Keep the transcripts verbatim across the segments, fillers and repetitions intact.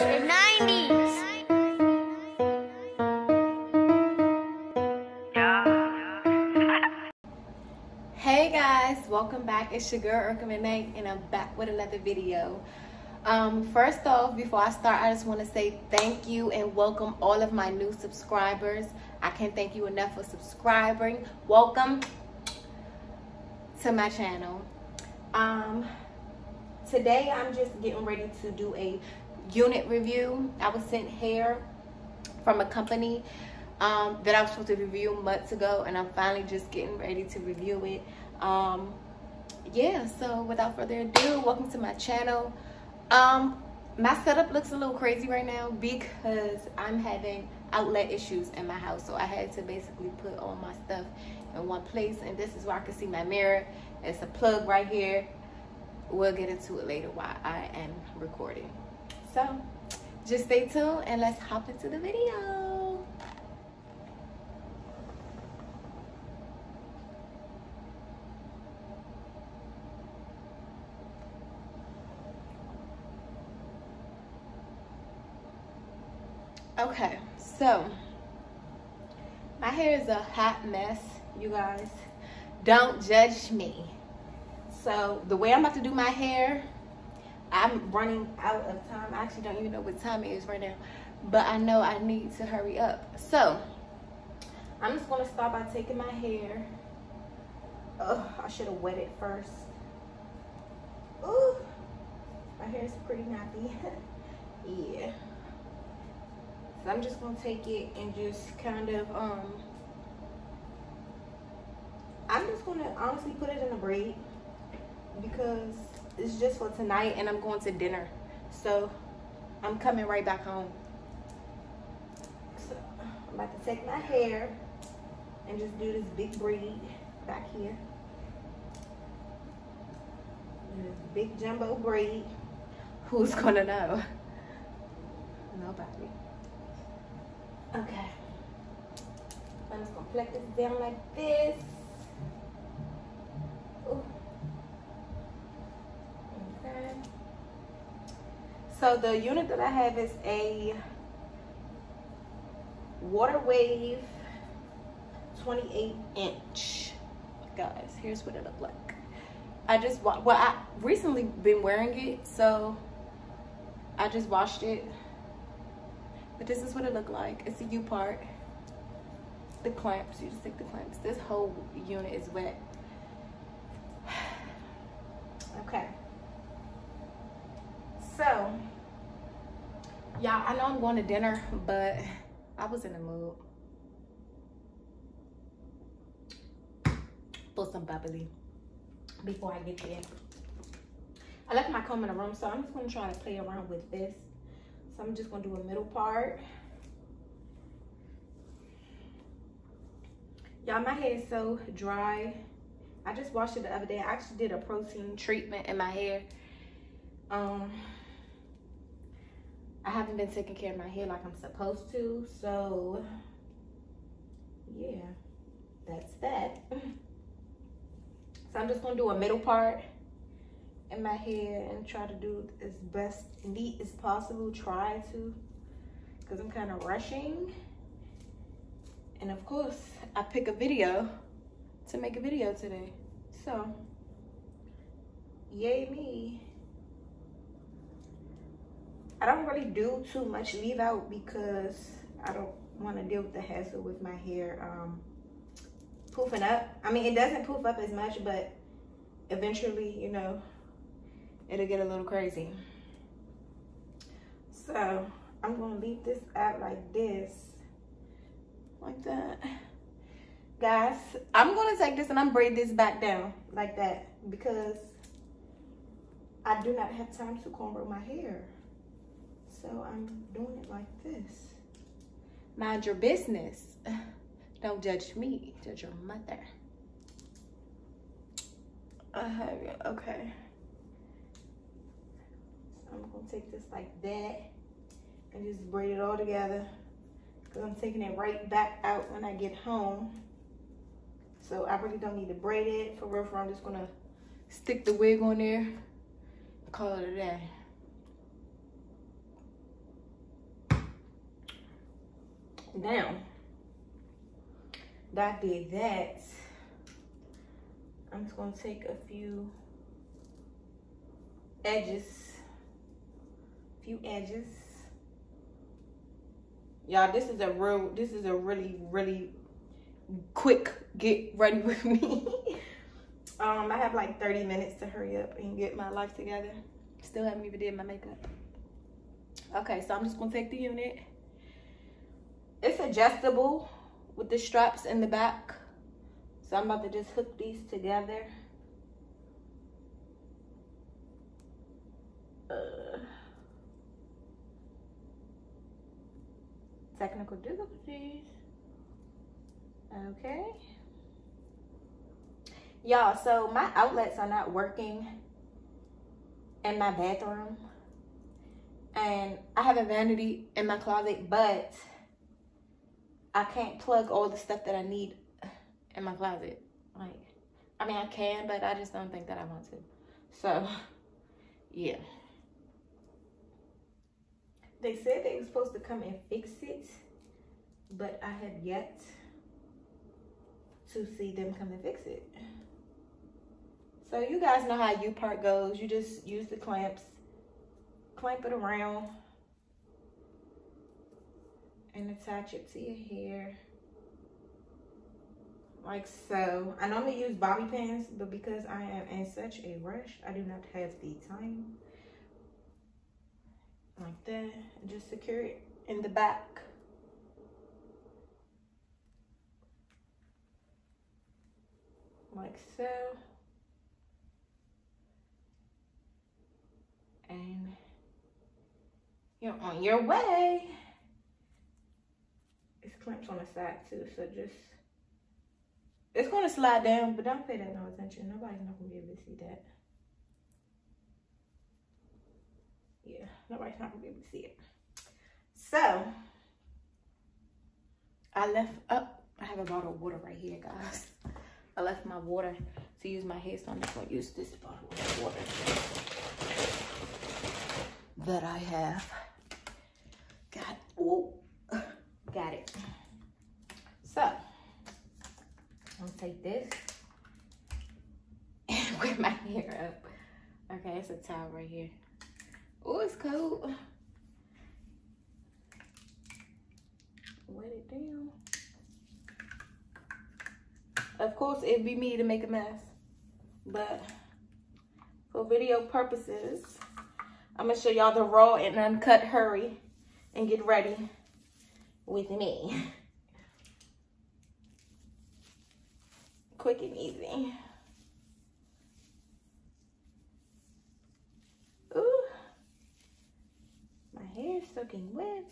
the nineties. Hey guys, welcome back. It's your girl Urkama, and I'm back with another video. Um, first off, before I start, I just want to say thank you and welcome all of my new subscribers. I can't thank you enough for subscribing. Welcome to my channel. Um, today I'm just getting ready to do a unit review. I was sent hair from a company um, that I was supposed to review months ago, and I'm finally just getting ready to review it. Um, yeah, so without further ado, welcome to my channel. Um, my setup looks a little crazy right now because I'm having outlet issues in my house, so I had to basically put all my stuff in one place, and this is where I can see my mirror. It's a plug right here. We'll get into it later while I am recording, so just stay tuned and let's hop into the video. Okay, so my hair is a hot mess, you guys. Don't judge me. So the way I'm about to do my hair, I'm running out of time. I actually don't even know what time it is right now, but I know I need to hurry up. So I'm just gonna start by taking my hair. Oh, I should have wet it first. Ooh, my hair is pretty nappy. Yeah. So I'm just gonna take it and just kind of, um, I'm just gonna honestly put it in a braid because it's just for tonight and I'm going to dinner. So I'm coming right back home. So I'm about to take my hair and just do this big braid back here. And this big jumbo braid. Who's gonna know? Nobody. Okay, I'm just gonna flex this down like this. Ooh. Okay. So the unit that I have is a Water Wave twenty-eight inch. Guys, here's what it looked like. I just well, I recently been wearing it, so I just washed it. But this is what it looked like. It's a U-part. The clamps, you just take the clamps. This whole unit is wet. Okay. So, y'all, I know I'm going to dinner, but I was in the mood for some bubbly before I get there. I left my comb in the room, so I'm just gonna try to play around with this. So I'm just gonna do a middle part. Y'all, my hair is so dry. I just washed it the other day. I actually did a protein treatment in my hair. Um, I haven't been taking care of my hair like I'm supposed to. So yeah, that's that. So I'm just gonna do a middle part in my hair and try to do as best neat as possible, try to, because I'm kind of rushing, and of course I pick a video to make a video today, so yay me. I don't really do too much leave out because I don't want to deal with the hassle with my hair um poofing up. I mean, it doesn't poof up as much, but eventually, you know, it'll get a little crazy. So I'm gonna leave this out like this, like that. Guys, I'm gonna take this and I'm braid this back down like that because I do not have time to cornrow my hair. So I'm doing it like this. Mind your business. Don't judge me, judge your mother. I have it, okay. I'm gonna take this like that and just braid it all together because I'm taking it right back out when I get home. So I really don't need to braid it for real, for I'm just gonna stick the wig on there and call it a day. Now that I did that, I'm just gonna take a few edges, few edges. Y'all, this is a real, this is a really, really quick get ready with me. um, I have like thirty minutes to hurry up and get my life together. Still haven't even did my makeup. Okay, so I'm just gonna take the unit. It's adjustable with the straps in the back. So I'm about to just hook these together. Uh, technical difficulties. Okay. Y'all, so my outlets are not working in my bathroom. And I have a vanity in my closet, but I can't plug all the stuff that I need in my closet. Like, I mean, I can, but I just don't think that I want to. So, yeah. They said they were supposed to come and fix it, but I have yet to see them come and fix it. So you guys know how U-Part goes. You just use the clamps, clamp it around, and attach it to your hair. Like so. I normally use bobby pins, but because I am in such a rush, I do not have the time. Like that. Just secure it in the back. Like so. And you're on your way. It's clamps on the side too, so just, it's going to slide down, but don't pay that no attention. Nobody's not going to be able to see that. Yeah, nobody's not going to be able to see it. So, I left up, I have a bottle of water right here, guys. I left my water to use my hair, so I'm just going to use this bottle of water that I have. Got, oh, got it. So, I'm gonna take this and whip my hair up. Okay, it's a towel right here. Oh, it's cold. Wet it down. Of course, it'd be me to make a mess, but for video purposes, I'm gonna show y'all the raw and uncut hurry and get ready with me. Quick and easy. Ooh, my hair is soaking wet.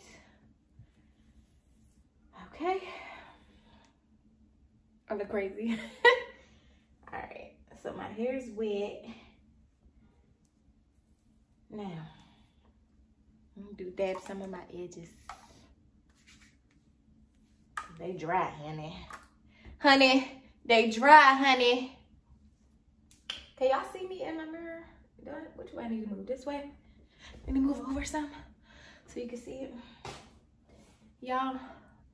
Okay, I look crazy. All right, so my hair is wet. Now, I'm gonna do dab some of my edges. They dry, honey. Honey. They dry, honey. Can y'all see me in my mirror? Which way I need to move? This way? Let me move over some so you can see it. Y'all,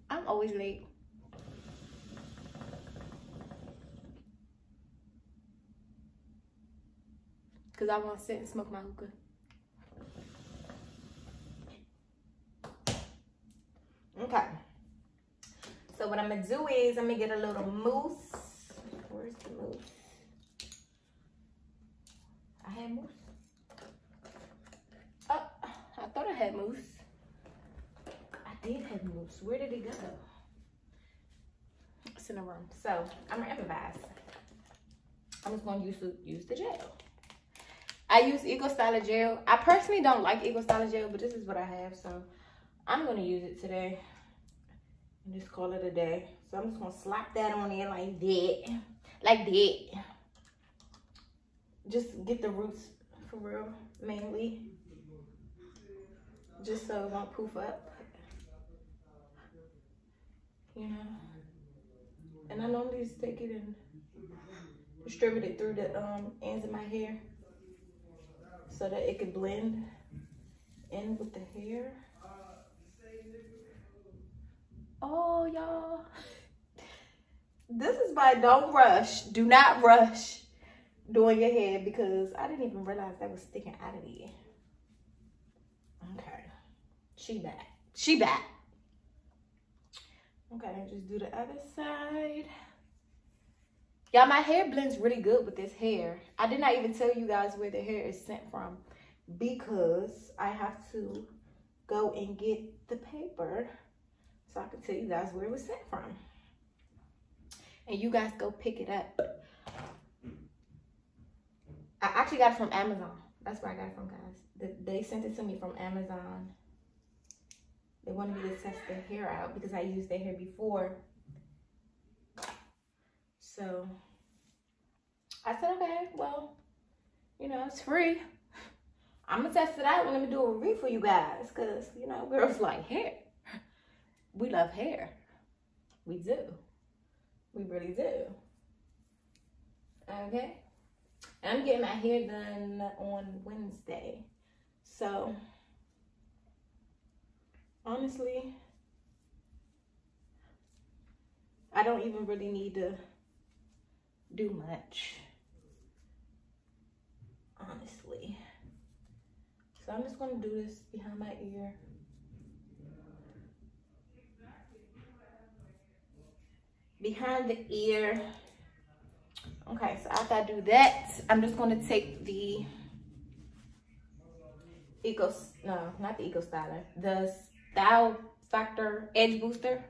I'm always late. Because I want to sit and smoke my hookah. Okay. So what I'm going to do is I'm going to get a little mousse. Where's the mousse? I had mousse. Oh, I thought I had mousse. I did have mousse. Where did it go? It's in the room. So I'm going to improvise. I'm just going to use, use the gel. I use Eco Styler gel. I personally don't like Eco Styler gel, but this is what I have. So I'm going to use it today. Just call it a day. So I'm just gonna slap that on in like that, like that. Just get the roots for real, mainly, just so it won't poof up, you know. And I normally just take it and distribute it through the um, ends of my hair so that it can blend in with the hair. Oh, y'all. This is by don't rush. Do not rush doing your hair because I didn't even realize that was sticking out of there. Okay. She back. She back. Okay, just do the other side. Y'all, my hair blends really good with this hair. I did not even tell you guys where the hair is sent from because I have to go and get the paper so I can tell you guys where it was sent from. And you guys go pick it up. I actually got it from Amazon. That's where I got it from, guys. They sent it to me from Amazon. They wanted me to test their hair out because I used their hair before. So I said, okay, well, you know, it's free. I'm gonna test it out and let me do a review for you guys because, you know, girls like hair. We love hair. We do. We really do. Okay. And I'm getting my hair done on Wednesday. So honestly, I don't even really need to do much. Honestly. So I'm just gonna do this behind my ear. Behind the ear. Okay, so after I do that, I'm just gonna take the Eco, no, not the Eco Styler, the Style Factor Edge Booster.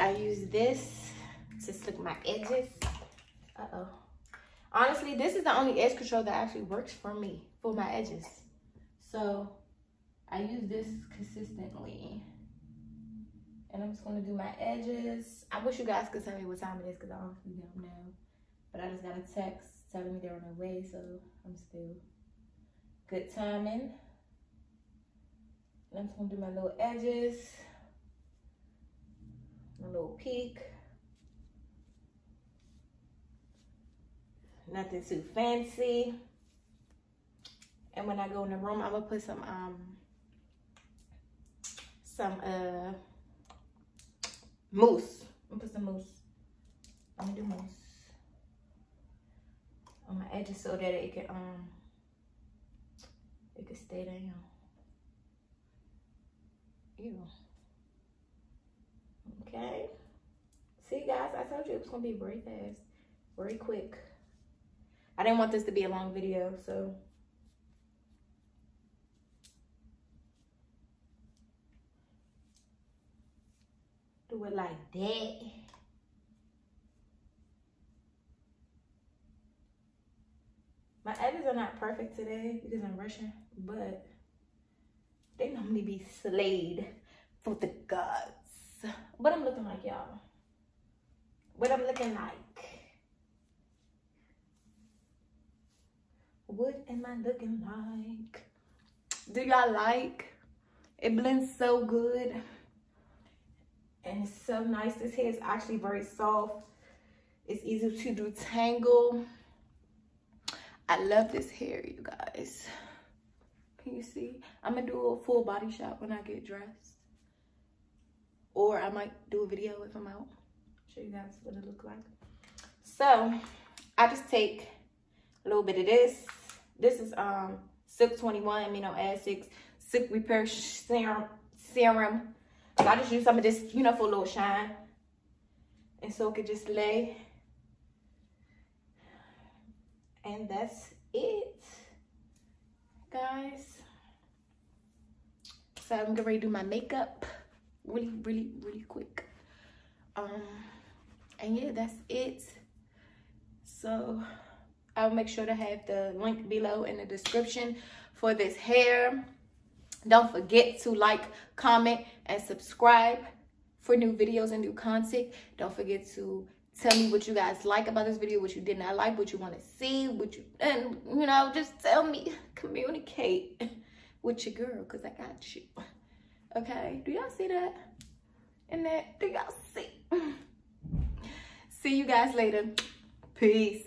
I use this to slick my edges. Uh-oh. Honestly, this is the only edge control that actually works for me, for my edges. So I use this consistently. And I'm just gonna do my edges. I wish you guys could tell me what time it is because I honestly don't know. But I just got a text telling me they're on their way, so I'm still good timing. And I'm just gonna do my little edges, my little peak. Nothing too fancy. And when I go in the room, I'm gonna put some um some uh mousse. I'm gonna put some mousse. I'm gonna do mousse on my edges so that it can um it can stay down. Ew. Okay. See guys, I told you it was gonna be very fast, very quick. I didn't want this to be a long video, so do it like that. My edges are not perfect today because I'm rushing, but they normally be slayed for the gods. But I'm looking like y'all. What I'm looking like. What am I looking like? Do y'all like? It blends so good. And it's so nice. This hair is actually very soft. It's easy to detangle. I love this hair, you guys. Can you see? I'm gonna do a full body shot when I get dressed. Or I might do a video if I'm out. Show you guys what it looks like. So I just take a little bit of this. This is um Silk twenty-one amino acid silk repair serum serum. So I just use some of this, you know, for a little shine. And so it could just lay. And that's it, guys. So I'm getting ready to do my makeup really, really, really quick. Um, and yeah, that's it. So I'll make sure to have the link below in the description for this hair. Don't forget to like, comment, and subscribe for new videos and new content. Don't forget to tell me what you guys like about this video, what you did not like, what you want to see, what you, and you know, just tell me, communicate with your girl, because I got you. Okay, do y'all see that? And that, do y'all see? See you guys later. Peace.